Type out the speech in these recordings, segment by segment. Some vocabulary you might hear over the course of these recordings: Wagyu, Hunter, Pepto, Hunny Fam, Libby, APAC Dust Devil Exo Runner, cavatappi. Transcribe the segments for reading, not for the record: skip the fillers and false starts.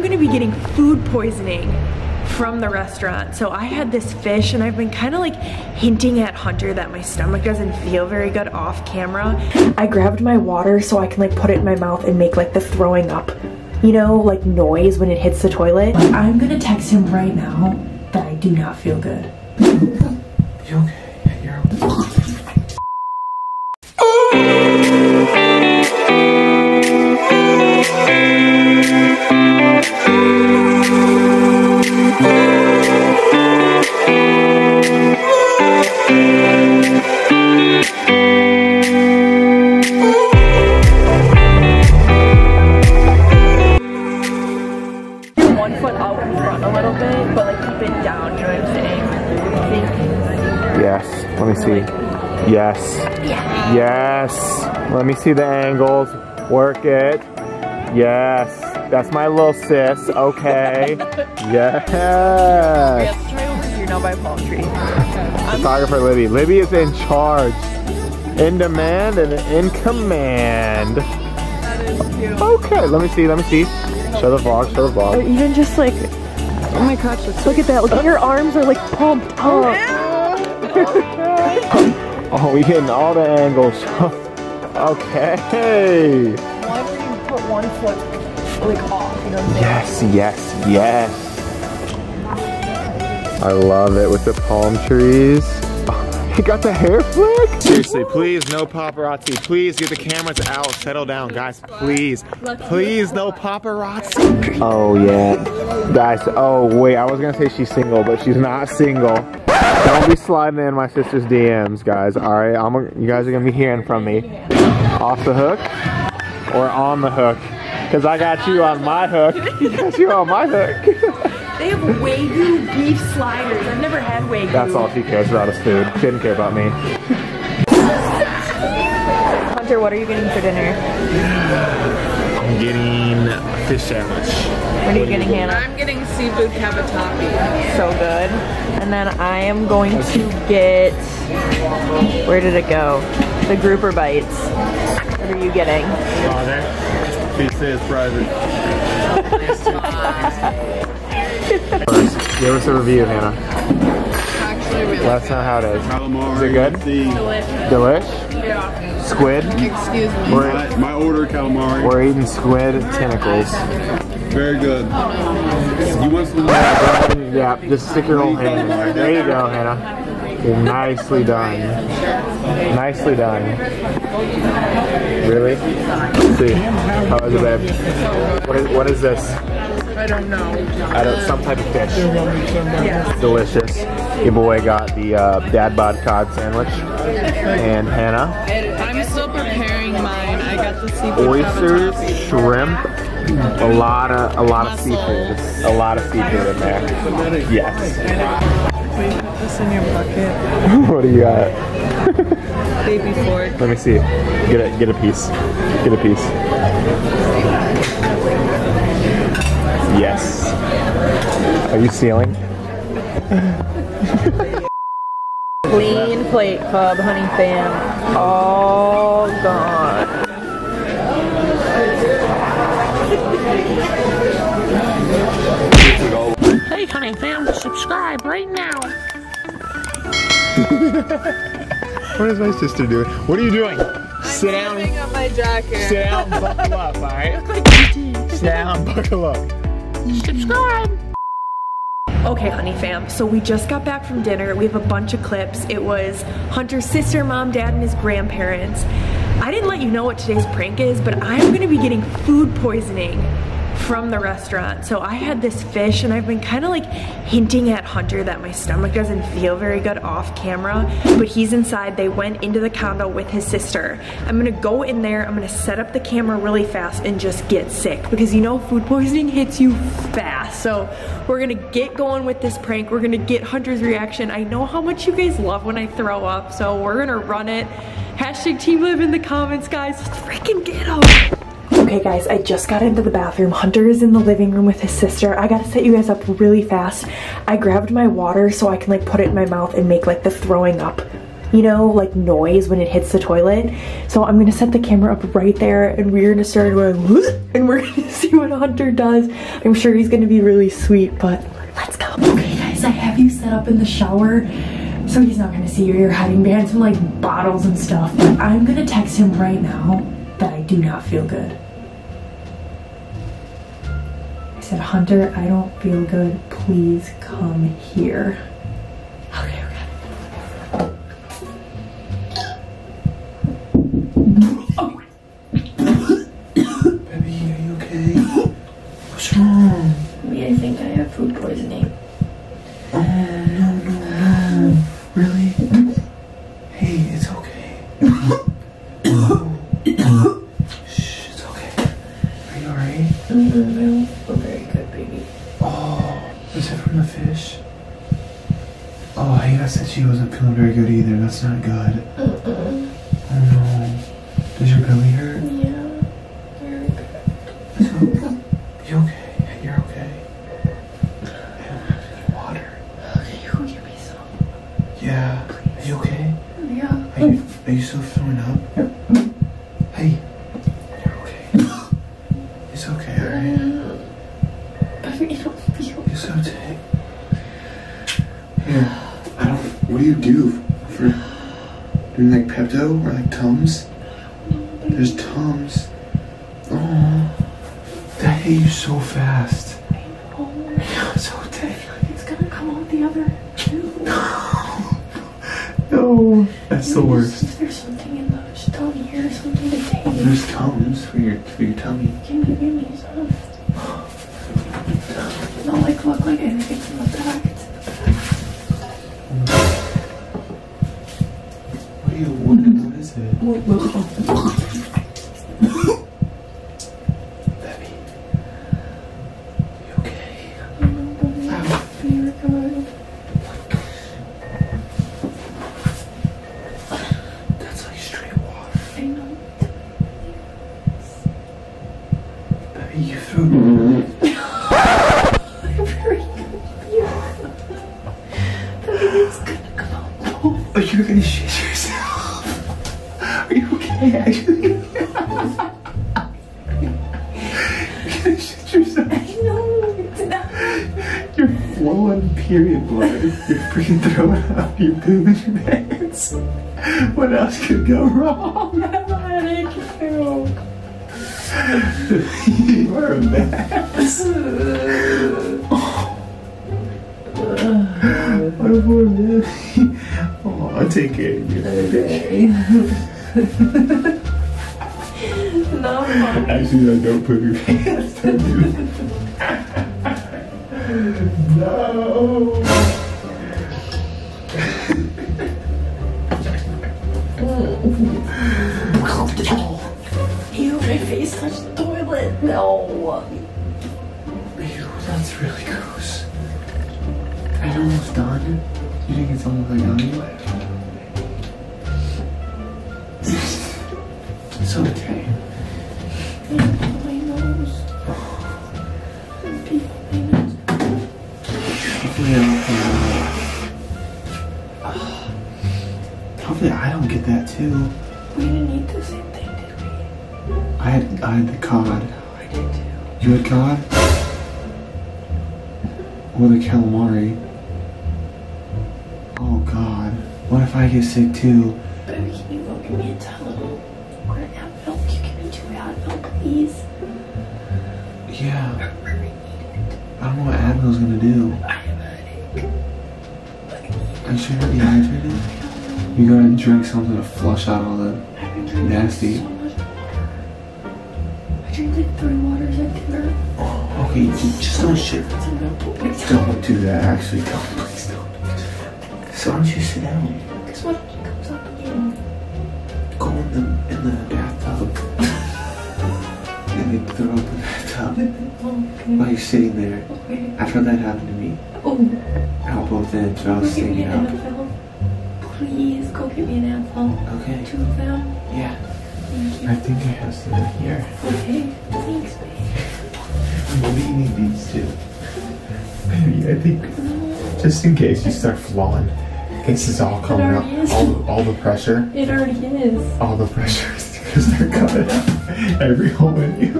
I'm gonna be getting food poisoning from the restaurant. So I had this fish and I've been kind of like hinting at Hunter that my stomach doesn't feel very good off camera. I grabbed my water so I can like put it in my mouth and make like the throwing up, you know, like noise when it hits the toilet. But I'm gonna text him right now that I do not feel good. You okay? Yes. Yeah. Yes. Let me see the angles. Work it. Yes. That's my little sis. Okay. Yes. We have to try over here now by a palm tree. Photographer Libby. Libby is in charge. In demand and in command. That is cute. Okay. Let me see. Let me see. Show the vlog. Show the vlog. Or even just like, oh my gosh. Look at that. Look at your arms are like pumped. Oh, yeah. Oh, we're getting all the angles. Okay. Why would you put one foot like off? You know what I'm saying? Yes, yes, yes. I love it with the palm trees. Oh, he got the hair flick. Seriously, please, no paparazzi. Please get the cameras out. Settle down, guys. Please, please, no paparazzi. Oh yeah, guys. Oh wait, I was gonna say she's single, but she's not single. Don't be sliding in my sister's DMs, guys. All right, you guys are gonna be hearing from me. Off the hook or on the hook? Cause I got you on my hook. You got you on my hook. They have Wagyu beef sliders. I've never had Wagyu. That's all she cares about is food. She didn't care about me. Hunter, what are you getting for dinner? I'm getting a fish sandwich. What are you getting, Hannah? I'm getting seafood cavatappi. So good. And then I am going to get, where did it go? The grouper bites. What are you getting? Father, she says private. First, give us a review, Hannah. Actually, really that's not how it is. Is it good? Delish. Delish? Yeah. Squid? Excuse me. My order, calamari. We're eating squid tentacles. Very good. You want some? Yeah, just stick your whole hand in. There you go, Hannah. You're nicely done. Nicely done. Really? Let's see. How is it, babe? What is this? I don't know. Some type of fish. Yes. Delicious. Giveaway got the dad bod cod sandwich. And Hannah? I'm still preparing mine. I got the seafood. Oysters, shrimp. A lot of seafood. A lot of seafood in there. Yes. Can you put this in your bucket? What do you got? Baby fork. Let me see. Get a piece. Get a piece. Yes. Are you stealing? Clean plate club, Hunny Fam. All gone. Hey, Hunny Fam, subscribe right now. What is my sister doing? What are you doing? Sit down. I'm putting up my jacket. Sit down, buckle up, all right? Sit down, buckle up. Subscribe. Okay, Hunny Fam, so we just got back from dinner. We have a bunch of clips. It was Hunter's sister, mom, dad, and his grandparents. I didn't let you know what today's prank is, but I'm gonna be getting food poisoning from the restaurant. So I had this fish and I've been kind of like hinting at Hunter that my stomach doesn't feel very good off camera, but he's inside. They went into the condo with his sister. I'm gonna go in there, I'm gonna set up the camera really fast and just get sick because you know food poisoning hits you fast. So we're gonna get going with this prank. We're gonna get Hunter's reaction. I know how much you guys love when I throw up, so we're gonna run it. Hashtag team live in the comments, guys. Let's freaking get them. Okay guys, I just got into the bathroom. Hunter is in the living room with his sister. I gotta set you guys up really fast. I grabbed my water so I can like put it in my mouth and make like the throwing up, you know, like noise when it hits the toilet. So I'm gonna set the camera up right there and we're gonna start going and we're gonna see what Hunter does. I'm sure he's gonna be really sweet, but let's go. Okay guys, I have you set up in the shower so he's not gonna see your hiding behind some like bottles and stuff. But I'm gonna text him right now that I do not feel good. I said, Hunter, I don't feel good. Please come here. Okay, Baby, are you okay? What's wrong? I think I have food poisoning. Oh, no. Really? Hey, it's okay. Shh, it's okay. Are you alright? I don't feel very good, baby. Oh, was it from the fish? Oh, Hayda said she wasn't feeling very good either. That's not good. Oh no. Does your belly hurt? Yeah. Very bad. It's okay. You okay? You're okay. I don't need water. Okay, you go get me some. Yeah. Please. Are you okay? Yeah. Are you still throwing up? Yeah. Hey. You're okay. It's okay, alright? But you don't feel. You're so tight. Yeah. What do you do for doing like Pepto or like Tums? There's Tums. Oh, that hit you so fast. I know. I'm so dead. I feel like it's gonna come out the other two. No. That's the worst. There's something in the tummy here, or something to take. There's Tums for your tummy. Give me some. It don't like look like anything's in the back. It's in the back. What is it? Baby, you okay? I don't know, baby. You're good. That's like straight water. I know. Baby, you threw me. I'm very confused. Baby, it's gonna come out. Oh, are you gonna shit yourself? Are you okay? You're gonna shit yourself. I know, it's not. You're flowing period blood. You're freaking throwing up. You're pooping your pants. What else could go wrong? I'm headache too. You are a mess. What for, man? Oh, I'll take care of you. Okay. No, actually, I don't put your pants. Don't do it. No. Ew, my face touched the toilet. No. Ew, that's really gross. I know it's done. You think it's almost like done anyway? It's okay. My nose. Hopefully I don't get that too. We didn't eat the same thing, did we? I had the cod. No, I did too. You had cod? Or the calamari. Oh god. What if I get sick too? Baby, can you go give me a towel? Or an hot milk? You give me 2 hot milk, please. Yeah. I don't know what Advil's gonna do. I have a headache. Are you sure you're not dehydrated? You gotta drink something to flush out all the nasty. So much water. I drink like 3 waters at dinner. Oh, okay, just don't shit. Don't do that, actually. Don't, please don't. So why don't you sit down? Because what comes up again? Go in the bathtub and they throw up in the bathtub. Okay. While you're sitting there. Okay. I've heard that happen to me. Oh. How both ends are all sticking out. Please go get me an NFL. Okay. 2 of them. Yeah. Thank you. I think I have some here. Okay. Thanks, babe. Maybe you need these too. Baby, I think just in case you start flawing. This is all coming up. All the pressure. It already is. All the pressure is because they're coming up every hole in you.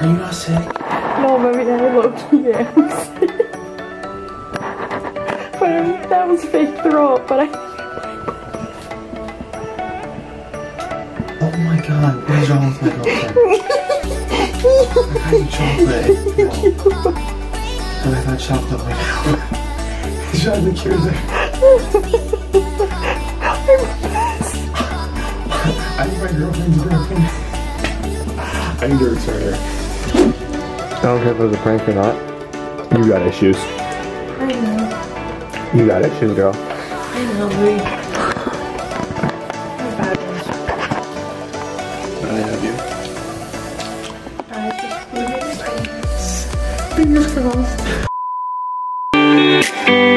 Are you not sick? No, baby, I looked here. I'm sick. That was fake throw up, but I... Oh my god, what is wrong with my girlfriend? I had chocolate. And I've had chocolate right now. She's trying to cure her. I need my girlfriend's broken. I need to return her. I don't care if it was a prank or not. You got issues. I know. You got it, shoes, girl. I'm hungry. I'm bad. I have you. I just flew in my fingers crossed.